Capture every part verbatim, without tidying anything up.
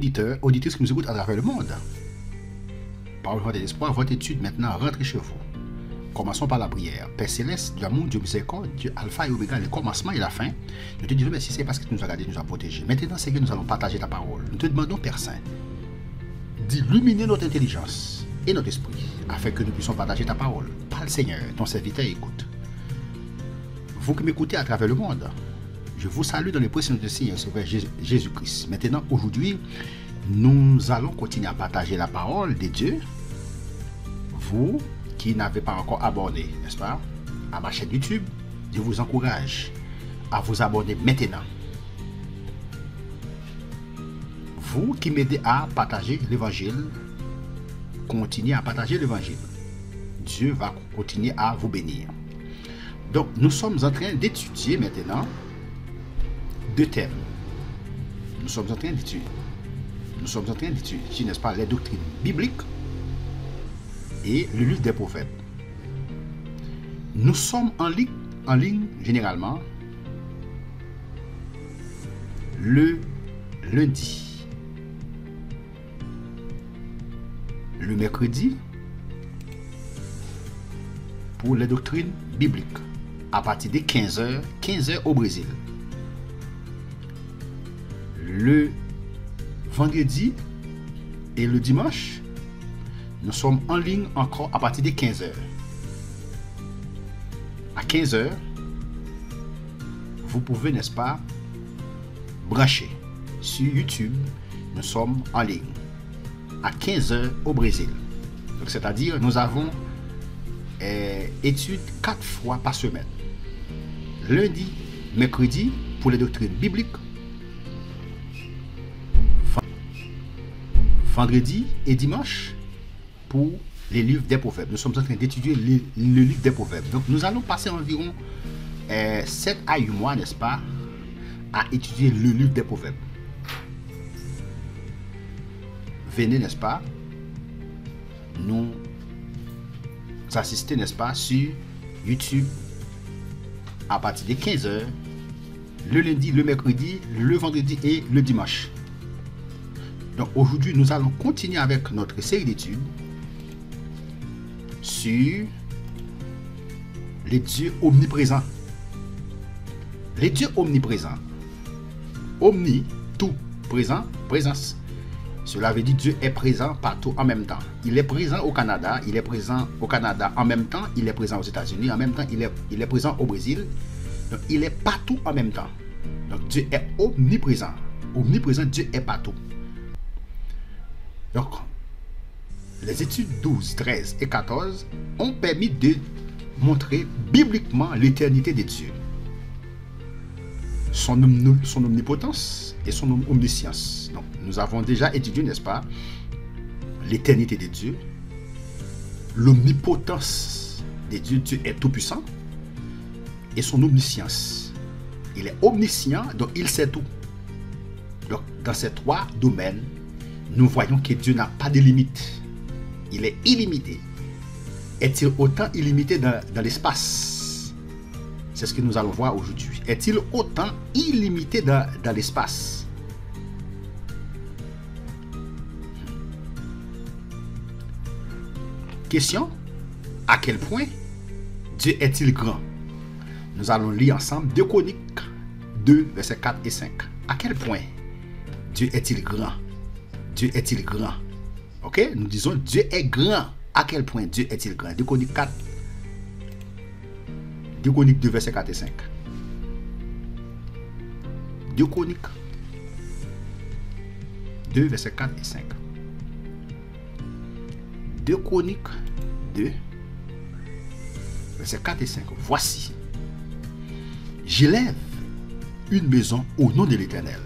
auditeurs, auditrices qui nous écoutent à travers le monde. Parole, foi et espoir, votre étude maintenant, rentrez chez vous. Commençons par la prière. Père Céleste, Dieu amour, Dieu miséricorde, Dieu alpha et oméga, le commencement et la fin. Nous te disons merci, c'est parce que tu nous as gardés, nous as protégés. Maintenant, c'est que nous allons partager ta parole. Nous te demandons, Père Saint, d'illuminer notre intelligence et notre esprit, afin que nous puissions partager ta parole. Parle, Seigneur, ton serviteur écoute. Vous qui m'écoutez à travers le monde, je vous salue dans les précieux de Seigneur Jésus-Christ. Maintenant, aujourd'hui, nous allons continuer à partager la parole de Dieu. Vous qui n'avez pas encore abonné, n'est-ce pas, à ma chaîne YouTube, je vous encourage à vous abonner maintenant. Vous qui m'aidez à partager l'évangile, continuez à partager l'évangile. Dieu va continuer à vous bénir. Donc, nous sommes en train d'étudier maintenant deux thèmes. Nous sommes en train d'étudier. Nous sommes en train d'étudier, n'est-ce pas, les doctrines bibliques et le livre des prophètes. Nous sommes en ligne, en ligne généralement le lundi, le mercredi pour les doctrines bibliques à partir de quinze heures, quinze heures au Brésil. Le vendredi et le dimanche, nous sommes en ligne encore à partir de quinze heures. À quinze heures, vous pouvez, n'est-ce pas, brancher sur YouTube. Nous sommes en ligne à quinze heures au Brésil. Donc, c'est-à-dire, nous avons euh, études quatre fois par semaine. Lundi, mercredi pour les doctrines bibliques. Vendredi et dimanche pour les livres des prophètes. Nous sommes en train d'étudier le, le livre des prophètes. Donc, nous allons passer environ euh, sept à huit mois, n'est-ce pas, à étudier le livre des prophètes. Venez, n'est-ce pas, nous assister, n'est-ce pas, sur YouTube à partir de quinze heures, le lundi, le mercredi, le vendredi et le dimanche. Donc aujourd'hui, nous allons continuer avec notre série d'études sur les dieux omniprésents. Les dieux omniprésents. Omni, tout, présent, présence. Cela veut dire Dieu est présent partout en même temps. Il est présent au Canada, il est présent au Canada en même temps, il est présent aux États-Unis en même temps, il est, il est présent au Brésil. Donc il est partout en même temps. Donc Dieu est omniprésent. Omniprésent, Dieu est partout. Donc, les études douze, treize et quatorze ont permis de montrer bibliquement l'éternité de Dieu, son, omn son omnipotence et son om omniscience. Donc, nous avons déjà étudié, n'est-ce pas, l'éternité de Dieu, l'omnipotence de Dieu, Dieu est tout-puissant, et son omniscience. Il est omniscient, donc il sait tout. Donc, dans ces trois domaines, nous voyons que Dieu n'a pas de limite. Il est illimité. Est-il autant illimité dans, dans l'espace? C'est ce que nous allons voir aujourd'hui. Est-il autant illimité dans, dans l'espace? Question, à quel point Dieu est-il grand? Nous allons lire ensemble deux Chroniques deux, versets quatre et cinq. À quel point Dieu est-il grand? Dieu est-il grand? Ok? Nous disons Dieu est grand. À quel point Dieu est-il grand? deux Chroniques deux, versets quatre et cinq. deux Chroniques deux, versets quatre et cinq. deux Chroniques deux, versets quatre et cinq. Voici. J'élève une maison au nom de l'Éternel.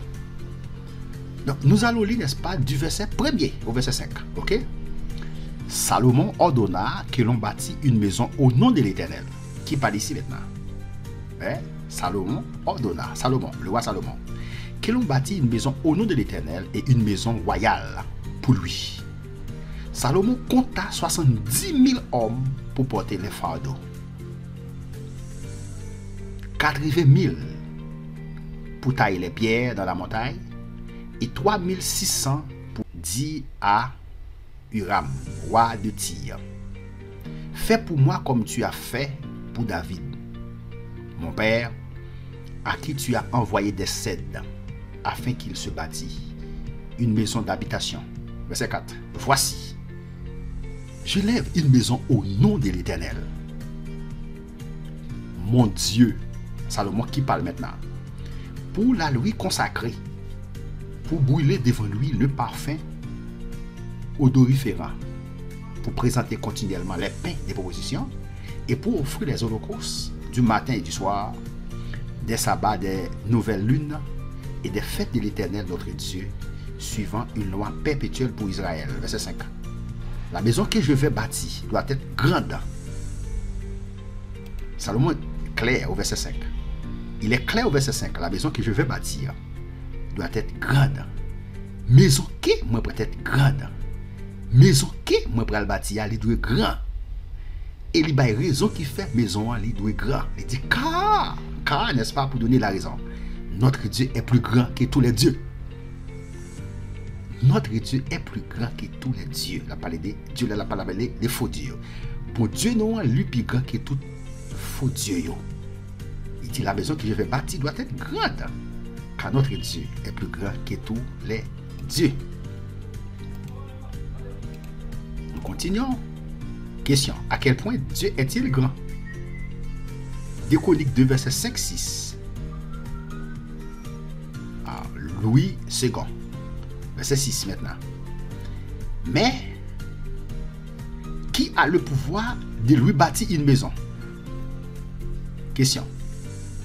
Donc, nous allons lire, n'est-ce pas, du verset premier au verset cinq. Ok? Salomon ordonna que l'on bâtit une maison au nom de l'Éternel. Qui parle ici maintenant? Hein? Salomon ordonna, Salomon, le roi Salomon, que l'on bâtit une maison au nom de l'Éternel et une maison royale pour lui. Salomon compta soixante-dix mille hommes pour porter les fardeaux, quatre-vingt mille pour tailler les pierres dans la montagne et trois mille six cents pour dire à Huram, roi de Tyr, « Fais pour moi comme tu as fait pour David, mon père, à qui tu as envoyé des cèdres, afin qu'il se bâtit une maison d'habitation. » Verset quatre. « Voici, j'élève une maison au nom de l'Éternel. Mon Dieu, Salomon qui parle maintenant, pour la lui consacrer, pour brûler devant lui le parfum odoriférant, pour présenter continuellement les pains des propositions et pour offrir les holocaustes du matin et du soir, des sabbats, des nouvelles lunes et des fêtes de l'Éternel notre Dieu, suivant une loi perpétuelle pour Israël. » Verset cinq. La maison que je vais bâtir doit être grande. Salomon est clair au verset cinq. Il est clair au verset cinq. La maison que je vais bâtir doit être grande. Maison qui moi peut être grande. Maison qui moi pral bâtir, elle doit être grande. Et il y a raison qui fait maison, elle doit être grande. Il dit car, car n'est-ce pas pour donner la raison. Notre Dieu est plus grand que tous les dieux. Notre Dieu est plus grand que tous les dieux. La parole de Dieu, la parole des faux dieux. Bon Dieu non lui plus grand que tout faux dieu. Il dit la maison que je vais bâtir doit être grande. Car notre Dieu est plus grand que tous les dieux. Nous continuons. Question. À quel point Dieu est-il grand? Deux Chroniques deux, verset cinq à six. Ah, Louis deux, verset six maintenant. Mais, qui a le pouvoir de lui bâtir une maison? Question.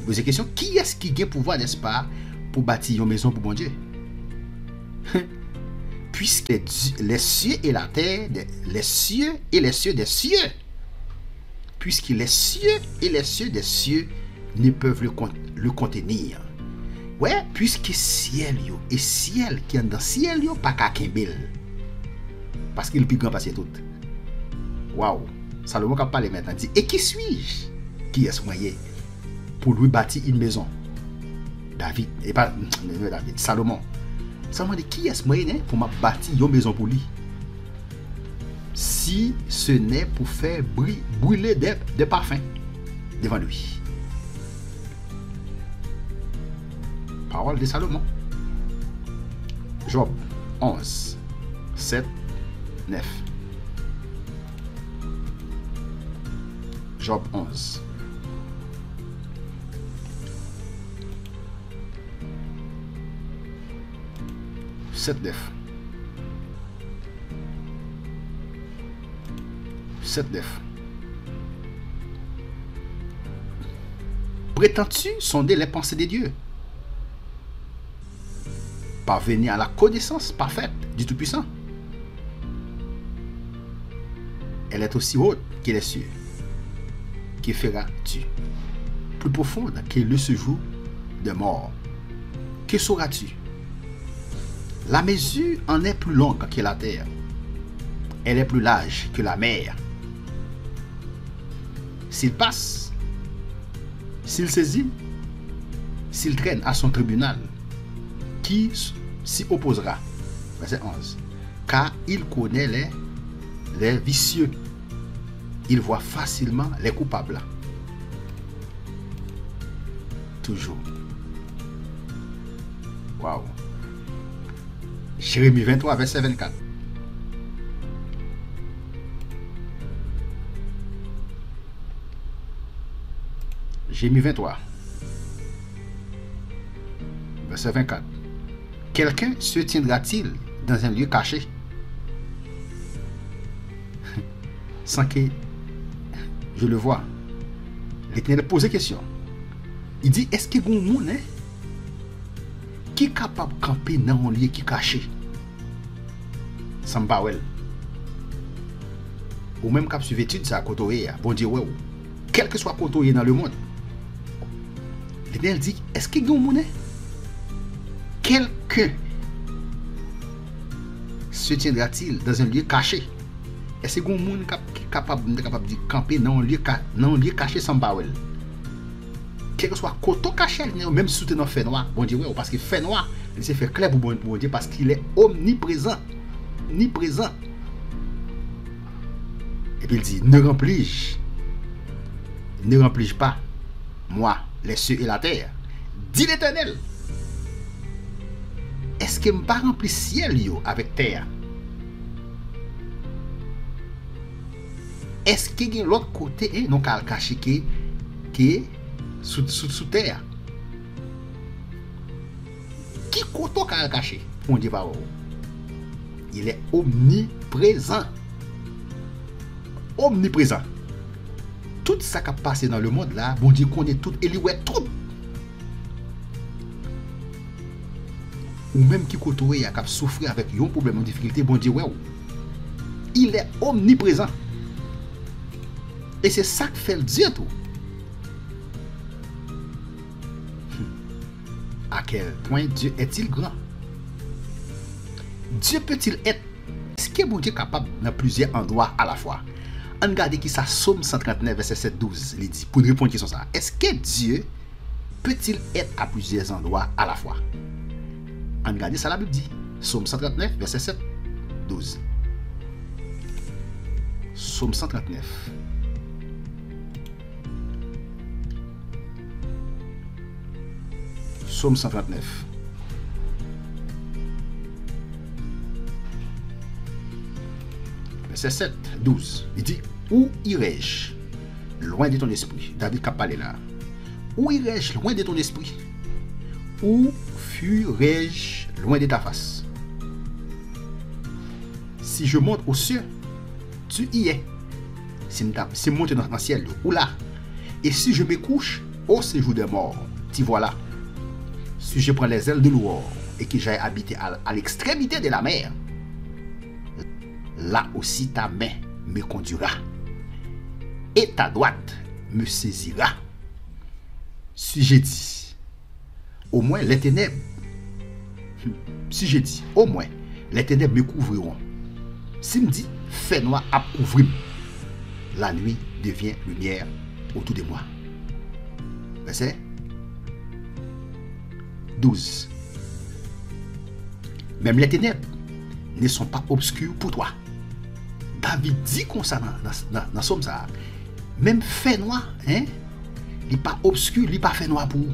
Vous posez question. Qui est-ce qui a le pouvoir, n'est-ce pas, pour bâtir une maison pour mon Dieu? Puisque les cieux et la terre, les cieux et les cieux des cieux, puisque les cieux et les cieux des cieux ne peuvent le, le contenir. Ouais, puisque ciel yo, et ciel qui est dans ciel yo, pas qu'à Kimbel. Parce qu'il est plus grand passé tout. Waouh, Salomon qui a parlé maintenant dit, et qui suis-je? Qui est-ce moyen pour lui bâtir une maison? David, et pas David, Salomon. Salomon dit, qui est-ce moyen pour m'a bâtir une maison pour lui? Si ce n'est pour faire brûler des, des parfums devant lui. Parole de Salomon. Job onze, sept, neuf. Job onze. sept, neuf. sept, neuf. Prétends-tu sonder les pensées des dieux? Parvenir à la connaissance parfaite du Tout-Puissant. Elle est aussi haute que les cieux. Que feras-tu? Plus profonde que le séjour de mort. Que sauras-tu? La mesure en est plus longue que la terre. Elle est plus large que la mer. S'il passe, s'il saisit, s'il traîne à son tribunal, qui s'y opposera? Verset onze. Car il connaît les, les vicieux. Il voit facilement les coupables. Toujours. Waouh. Jérémie vingt-trois, verset vingt-quatre. Jérémie vingt-trois, verset vingt-quatre. Quelqu'un se tiendra-t-il dans un lieu caché sans que je le vois? L'Éternel pose question. Il dit, est-ce qu'il y a un monde hein, qui est capable de camper dans un lieu qui est caché? Sans bawel. Ou même cap suivre étude, ça a côtoyé. Bon Dieu, ouais, quel que soit côtoyé dans le monde. L'Éternel dit, est-ce qu'il y a un monde hein, quelqu'un se tiendra-t-il dans un lieu caché? Est-ce que quelqu'un est capable de camper dans un lieu caché sans bawel? Quel que soit le coton caché, même si tu es dans le fait noir, on dit oui, parce que le fait noir, Il s'est fait clair pour mon Dieu parce qu'il est omniprésent. Omniprésent. Et puis il dit, ne remplis, ne remplis pas, moi, les cieux et la terre, dit l'Éternel. Est-ce que je ne remplis le ciel yo, avec terre? Est-ce qu'il y a l'autre côté et non qu'à le cacher qui est sous terre? Qui côté qu'à le cacher? On dit pas. Il est omniprésent. Omniprésent. Tout ça qui a passé dans le monde là, bon Dieu connaît tout et lui ouais tout. Ou même qui côtoie a cap souffrir avec un problème ou difficulté, bon Dieu ouais. Il est omniprésent. Et c'est ça que fait Dieu tout. À quel point Dieu est-il grand? Dieu peut-il être? Est-ce que bon Dieu est capable dans plusieurs endroits à la fois? On regarde qui ça Somme cent trente-neuf verset sept à douze, il dit pour répondre à question ça. Est-ce que Dieu peut-il être à plusieurs endroits à la fois? On regarde ça la Bible dit. Somme cent trente-neuf verset sept à douze. Somme cent trente-neuf. Somme cent trente-neuf. Verset sept, douze. Il dit, où irai-je loin de ton esprit? David qui a parlé là. Où irai-je loin de ton esprit? Où fuirai-je loin de ta face? Si je monte au ciel, tu y es. Si je monte dans le ciel, ou là. Et si je me couche au séjour des morts, t'y voilà. Si je prends les ailes de l'aurore et que j'aille habiter à l'extrémité de la mer, là aussi ta main me conduira et ta droite me saisira. Si j'ai dit, au moins les ténèbres, si j'ai dit, au moins les ténèbres me couvriront. Si me dit, fais noir à couvrir, la nuit devient lumière autour de moi. Verset douze. Même les ténèbres ne sont pas obscures pour toi. David dit comme ça dans le psaume ça. Même fait noir, hein, il n'est pas obscur, il n'est pas fait noir pour.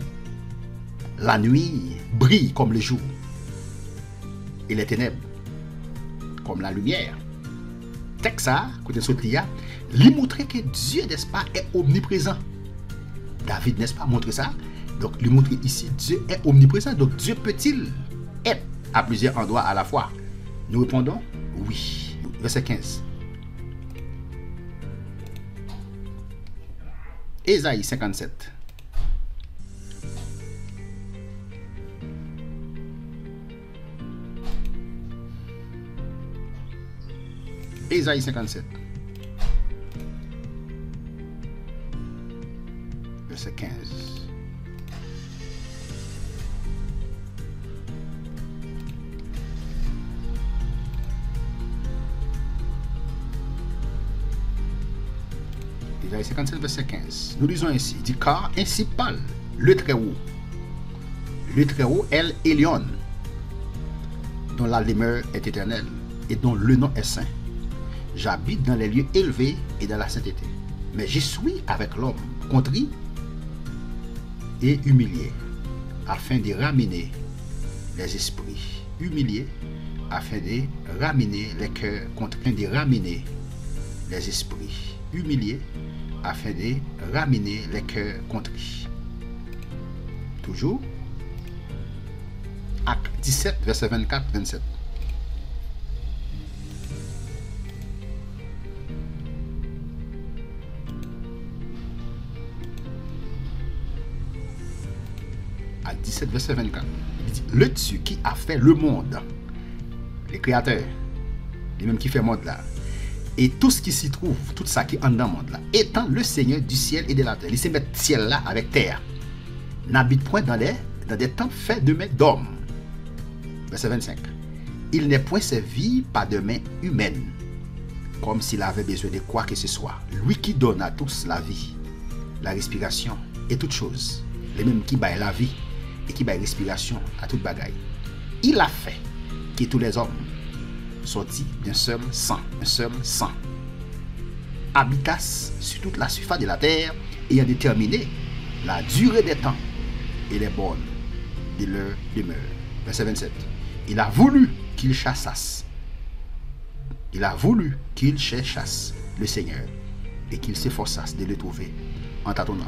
La nuit brille comme le jour et les ténèbres comme la lumière. Texte ça, côté Sotlia, lui montrer que Dieu, n'est-ce pas, est omniprésent. David, n'est-ce pas, montrer ça. Donc, lui montrer ici, Dieu est omniprésent. Donc, Dieu peut-il être à plusieurs endroits à la fois? Nous répondons, oui. Verset quinze. Ésaïe cinquante-sept. Ésaïe cinquante-sept. Verset quinze. cinquante-sept verset quinze. Nous lisons ainsi, il dit, car ainsi parle le Très-Haut, le Très-Haut, El Elyon, dont la demeure est éternelle et dont le nom est saint. J'habite dans les lieux élevés et dans la sainteté, mais j'y suis avec l'homme contrit et humilié, afin de ramener les esprits humiliés, afin de ramener les cœurs contraints, de ramener les esprits humiliés, afin de ramener les cœurs contrits. Toujours. Acte dix-sept, verset vingt-quatre à vingt-sept. Acte dix-sept, verset vingt-quatre. Il dit, le Dieu qui a fait le monde, les créateurs, les mêmes qui fait le monde là, et tout ce qui s'y trouve, tout ça qui est en dans le monde là, étant le Seigneur du ciel et de la terre. Il se met ciel là avec terre. N'habite point dans des, dans des temples faits de mains d'hommes. Verset vingt-cinq. Il n'est point servi par de mains humaines, comme s'il avait besoin de quoi que ce soit. Lui qui donne à tous la vie, la respiration et toutes choses. Les mêmes qui baillent la vie et qui baillent respiration à toute bagaille. il a fait que tous les hommes sortis d'un seul sang, un seul sang, habitassent sur toute la surface de la terre, ayant déterminé la durée des temps et les bornes de leur demeure. Verset vingt-sept. Il a voulu qu'ils chassassent. Il a voulu qu'ils cherchassent le Seigneur et qu'ils s'efforçassent de le trouver en tâtonnant,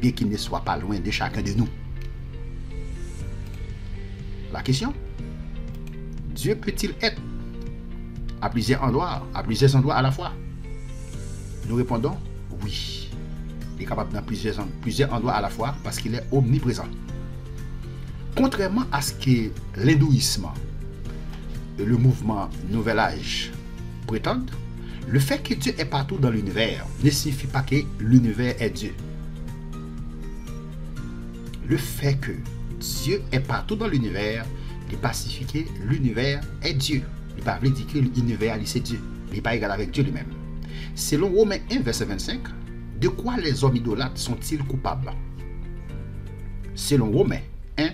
bien qu'il ne soit pas loin de chacun de nous. La question, Dieu peut-il être à plusieurs endroits, à plusieurs endroits à la fois? Nous répondons oui. Il est capable dans plusieurs, plusieurs endroits à la fois parce qu'il est omniprésent. Contrairement à ce que l'hindouisme et le mouvement Nouvel Âge prétendent, le fait que Dieu est partout dans l'univers ne signifie pas que l'univers est Dieu. Le fait que Dieu est partout dans l'univers ne signifie pas que l'univers est Dieu. Il ne veut pas dire que l'univers c'est Dieu. Il n'est pas égal avec Dieu lui-même. Selon Romains un, verset vingt-cinq, de quoi les hommes idolâtres sont-ils coupables? Selon Romains un,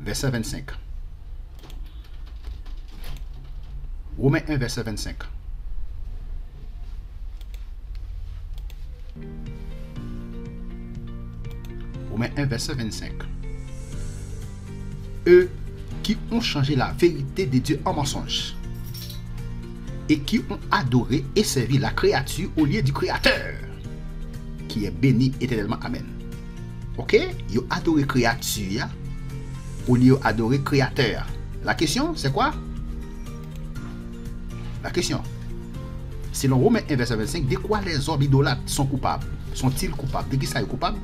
verset vingt-cinq. Romains un, verset vingt-cinq. Romains un, verset vingt-cinq. Eux qui ont changé la vérité de Dieu en mensonge et qui ont adoré et servi la créature au lieu du Créateur, qui est béni éternellement. Amen. Ok? Ils ont adoré créature au lieu d'adorer Créateur. La question, c'est quoi? La question, selon Romains un, verset vingt-cinq, de quoi les hommes idolâtres sont coupables? Sont-ils coupables? De qui ça est coupable?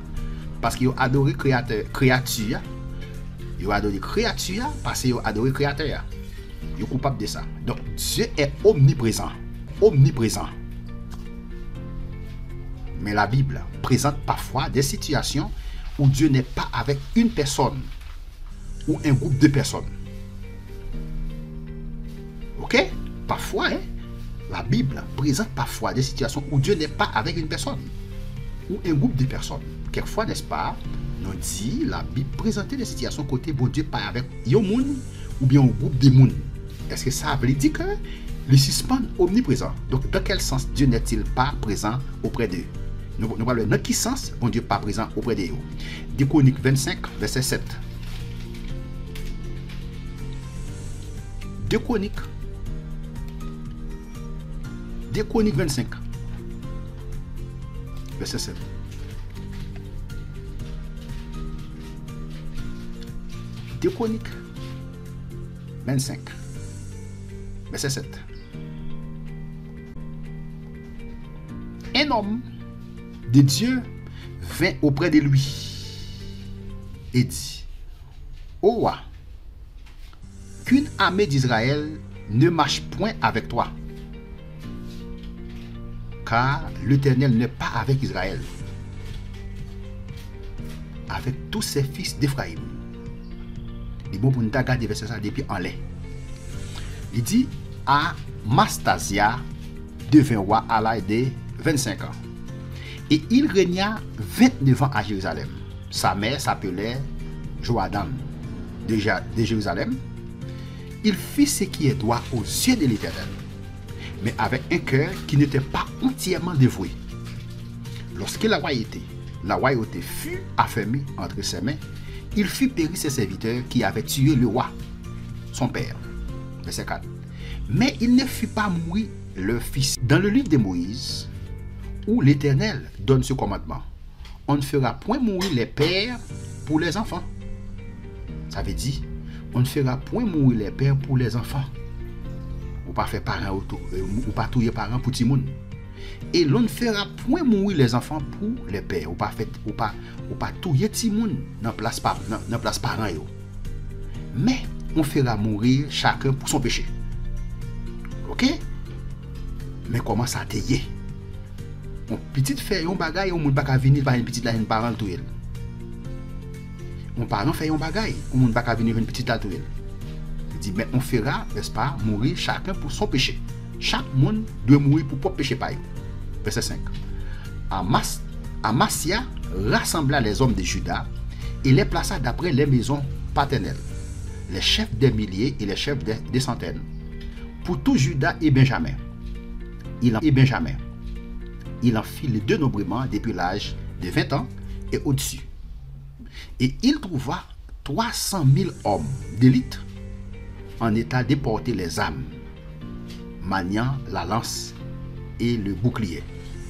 Parce qu'ils ont adoré Créateur, créature. Ils ont adoré créature parce qu'ils ont adoré Créateur. Ils sont coupables de ça. Donc Dieu est omniprésent. Omniprésent. Mais la Bible présente parfois des situations où Dieu n'est pas avec une personne ou un groupe de personnes. Ok? Parfois, hein, la Bible présente parfois des situations où Dieu n'est pas avec une personne ou un groupe de personnes. Quelquefois, n'est-ce pas, nous dit la Bible présente des situations côté bon Dieu pas avec un monde ou bien un groupe de monde. Est-ce que ça veut dire que le suspend omniprésent? Donc, dans quel sens Dieu n'est-il pas présent auprès d'eux? Nous parlons dans quel sens bon Dieu pas présent auprès d'eux? Deux Chroniques vingt-cinq, verset sept. Deux Chroniques. Deux Chroniques vingt-cinq. Verset sept. Deux Chroniques vingt-cinq. Verset sept. Un homme de Dieu vint auprès de lui et dit, ô roi, qu'une armée d'Israël ne marche point avec toi, car l'Éternel n'est pas avec Israël, avec tous ses fils d'Éphraïm. Il est bon pour nous garder verset ça depuis en l'air. Il dit, à Mastasia devint roi à l'âge de vingt-cinq ans. Et il régna vingt-neuf ans à Jérusalem. Sa mère s'appelait Joadan de, ja de Jérusalem. Il fit ce qui est droit aux yeux de l'Éternel, mais avec un cœur qui n'était pas entièrement dévoué. Lorsque la royauté, la royauté fut affermée entre ses mains, il fit périr ses serviteurs qui avaient tué le roi, son père. Verset quatre. Mais il ne fit pas mourir leur fils. Dans le livre de Moïse, où l'Éternel donne ce commandement, on ne fera point mourir les pères pour les enfants. Ça veut dire, on ne fera point mourir les pères pour les enfants. Ou pas faire parents ou pas tuer parents pour tout le monde. Et l'on ne fera point mourir les enfants pour les pères. Ou pas fait ou pas ou pas tuer tout le monde dans place par dans place parents. Mais on fera mourir chacun pour son péché. Ok? Mais comment ça te y est? On petite fait un bagage, on ne peut pas venir par une petite la une parent tout elle. On parent fait un bagage, on ne peut pas venir une petite la tout elle. Il dit mais on fera, n'est-ce pas, mourir chacun pour son péché. Chaque monde doit mourir pour propre péché par eux. Verset cinq. Amas, Amasia rassembla les hommes de Juda et les plaça d'après les maisons paternelles. les chefs des milliers et les chefs des, des centaines, pour tout Juda et Benjamin. Il en, et Benjamin. Il en fit les deux nombrement depuis l'âge de vingt ans et au-dessus. Et il trouva trois cent mille hommes d'élite en état de porter les âmes, maniant la lance et le bouclier.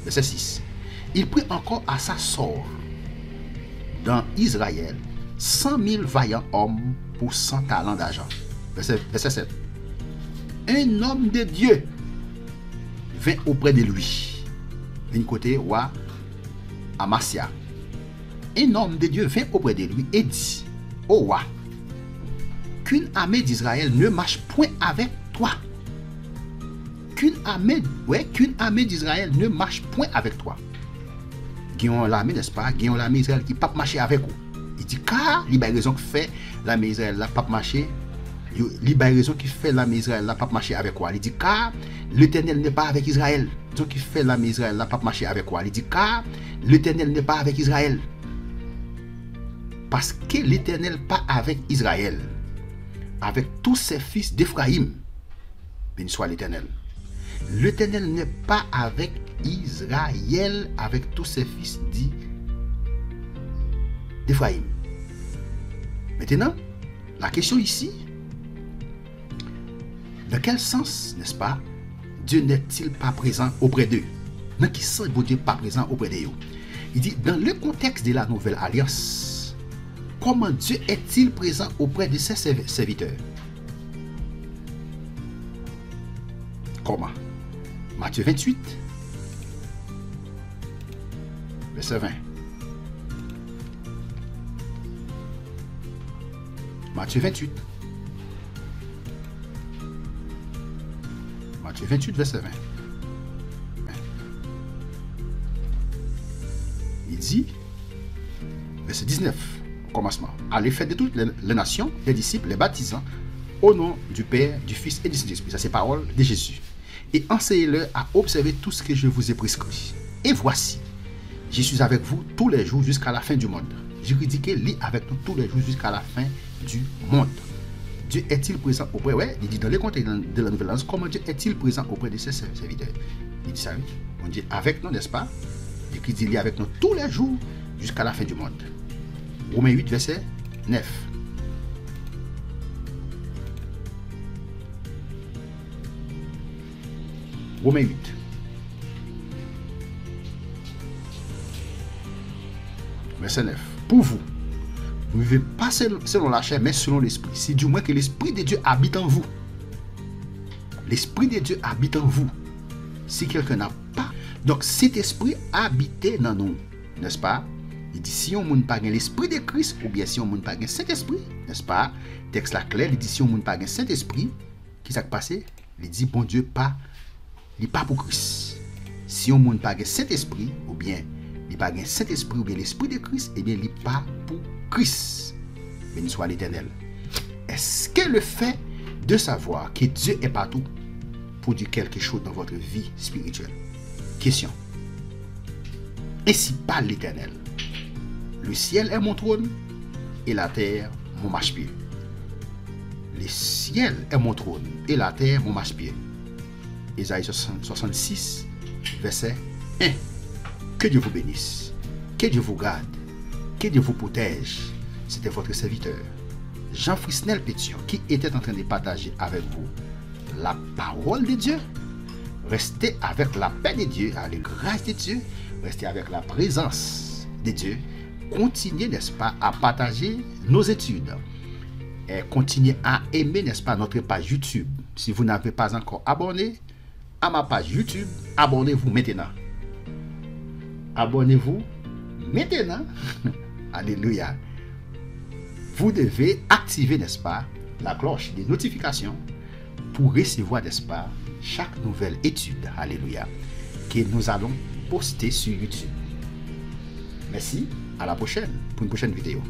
Verset six. Il prit encore à sa sorte dans Israël cent mille vaillants hommes pour cent talents d'argent. Verset, verset sept. Un homme de Dieu vint auprès de lui. D'un côté, roi Amasia. Un homme de Dieu vint auprès de lui et dit au roi, qu'une armée d'Israël ne marche point avec toi. Qu'une armée, ouais, qu'une armée d'Israël ne marche point avec toi. Guion l'armée, n'est-ce pas? Guion l'armée d'Israël qui ne peut pas marcher avec vous. Il dit, car il y a raison qui fait l'armée d'Israël ne peut pas marcher. Il y a raison qui fait l'armée d'Israël ne peut pas marcher avec quoi. Il dit, car l'Éternel n'est pas avec Israël. Donc qui fait l'armée d'Israël ne peut pas marcher avec quoi. Il dit, car l'Éternel n'est pas avec Israël. Parce que l'Éternel n'est pas avec Israël, avec tous ses fils d'Éphraïm. Béni soit l'Éternel. L'Éternel n'est pas avec Israël, avec tous ses fils d'Éphraïm. Maintenant, la question ici, dans quel sens, n'est-ce pas, Dieu n'est-il pas présent auprès d'eux? Dans quel sens Dieu n'est pas présent auprès d'eux? Il dit, dans le contexte de la nouvelle alliance, comment Dieu est-il présent auprès de ses serviteurs? Comment? Matthieu vingt-huit, verset vingt. Matthieu vingt-huit. Matthieu vingt-huit, verset vingt. Il dit, verset dix-neuf, commencement. Allez faire de toutes les nations, les disciples, les baptisants, au nom du Père, du Fils et du Saint-Esprit. Ça, c'est la parole de Jésus. Et enseignez-leur à observer tout ce que je vous ai prescrit. Et voici, je suis avec vous tous les jours jusqu'à la fin du monde. Juridiquez-les avec nous tous les jours jusqu'à la fin du monde. Dieu est-il présent auprès? Oui, il dit dans le contexte de la nouvelle alliance, comment Dieu est-il présent auprès de ses serviteurs? Il dit ça, oui. On dit avec nous, n'est-ce pas? Il dit, il est avec nous tous les jours jusqu'à la fin du monde. Romains huit, verset neuf. Romains huit. Verset neuf. Pour vous, vous ne vivez pas selon la chair, mais selon l'esprit. C'est du moins que l'esprit de Dieu habite en vous. L'esprit de Dieu habite en vous. Si quelqu'un n'a pas. Donc cet esprit habite dans nous. N'est-ce pas? Il dit, si on n'a pas l'esprit de Christ, ou bien si on n'a pas cet esprit, n'est-ce pas? Texte la claire, il dit, si on n'a pas cet esprit, qu'est-ce qui s'est passé? Il dit, bon Dieu, pas. Il n'est pas pour Christ. Si on ne pas cet esprit, ou bien il pas cet esprit, ou bien l'esprit de Christ, eh bien il n'est pas pour Christ. Béni soit l'Éternel. Est-ce que le fait de savoir que Dieu est partout produit quelque chose dans votre vie spirituelle? Question. Et si parle l'Éternel, le ciel est mon trône et la terre mon marchepied. Le ciel est mon trône et la terre mon marchepied. Ésaïe soixante-six, verset un. Que Dieu vous bénisse, que Dieu vous garde, que Dieu vous protège. C'était votre serviteur, Jean Frisnel Petio, qui était en train de partager avec vous la parole de Dieu. Restez avec la paix de Dieu, avec la grâce de Dieu, restez avec la présence de Dieu. Continuez, n'est-ce pas, à partager nos études. Et continuez à aimer, n'est-ce pas, notre page YouTube. Si vous n'avez pas encore abonné à ma page YouTube, abonnez-vous maintenant. Abonnez-vous maintenant. Alléluia. Vous devez activer, n'est-ce pas, la cloche des notifications pour recevoir, n'est-ce pas, chaque nouvelle étude. Alléluia. Que nous allons poster sur YouTube. Merci. À la prochaine pour une prochaine vidéo.